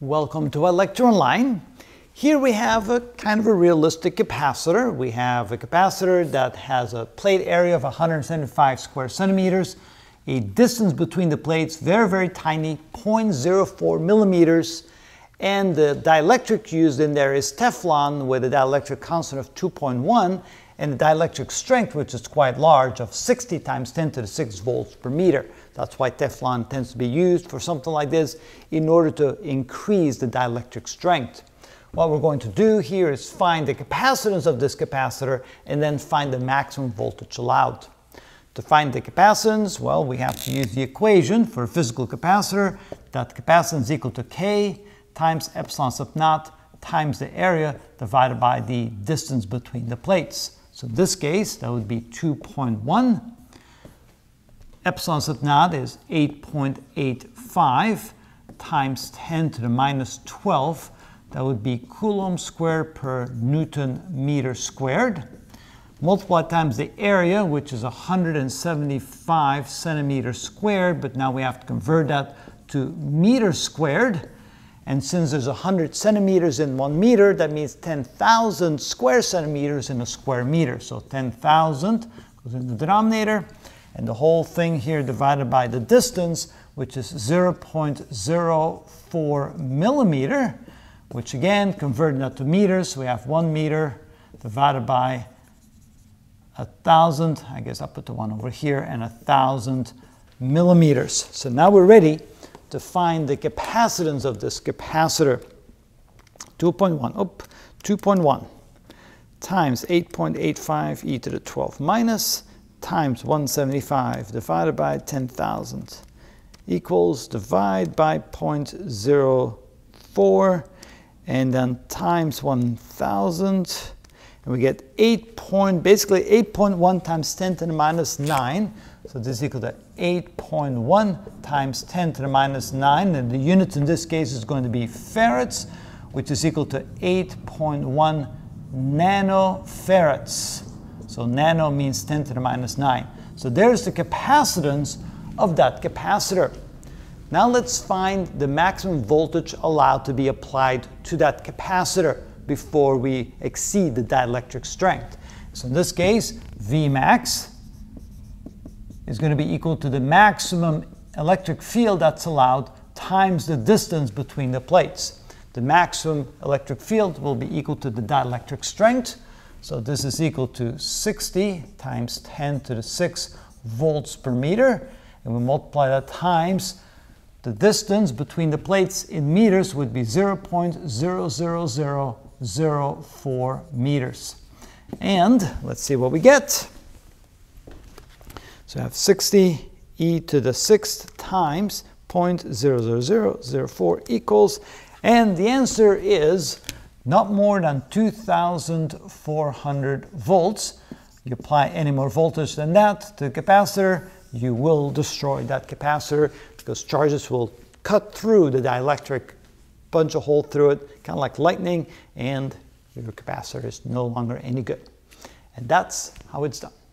Welcome to iLectureOnline. Here we have a kind of a realistic capacitor. We have a capacitor that has a plate area of 175 square centimeters, a distance between the plates very, very tiny, 0.04 millimeters, and the dielectric used in there is Teflon with a dielectric constant of 2.1 and the dielectric strength, which is quite large, of 60 times 10 to the 6 volts per meter. That's why Teflon tends to be used for something like this in order to increase the dielectric strength. What we're going to do here is find the capacitance of this capacitor and then find the maximum voltage allowed. To find the capacitance, well, we have to use the equation for a physical capacitor that capacitance is equal to K times epsilon sub naught times the area divided by the distance between the plates. So in this case, that would be 2.1. Epsilon sub naught is 8.85 times 10 to the minus 12. That would be coulomb squared per newton meter squared. Multiply times the area, which is 175 centimeters squared, but now we have to convert that to meters squared. And since there's 100 centimeters in 1 meter, that means 10,000 square centimeters in a square meter. So 10,000 goes in the denominator, and the whole thing here divided by the distance, which is 0.04 millimeter, which again, converting that to meters, we have 1 meter divided by 1,000, I guess I'll put the one over here, and 1,000 millimeters. So now we're ready to find the capacitance of this capacitor. 2.1 times 8.85 e to the 12 minus times 175 divided by 10,000 equals divide by 0.04 and then times 1,000, and we get basically 8.1 times 10 to the minus 9. So this is equal to 8.1 times 10 to the minus 9, and the unit in this case is going to be farads, which is equal to 8.1 nanofarads. So nano means 10 to the minus 9. So there's the capacitance of that capacitor. Now let's find the maximum voltage allowed to be applied to that capacitor before we exceed the dielectric strength. So in this case, Vmax is going to be equal to the maximum electric field that's allowed times the distance between the plates. The maximum electric field will be equal to the dielectric strength. So this is equal to 60 times 10 to the 6 volts per meter. And we multiply that times the distance between the plates in meters would be 0.00004 meters. And let's see what we get. So I have 60 e to the 6th times 0.00004 equals, and the answer is not more than 2,400 volts. You apply any more voltage than that to the capacitor, you will destroy that capacitor because charges will cut through the dielectric, punch a hole through it, kind of like lightning, and your capacitor is no longer any good. And that's how it's done.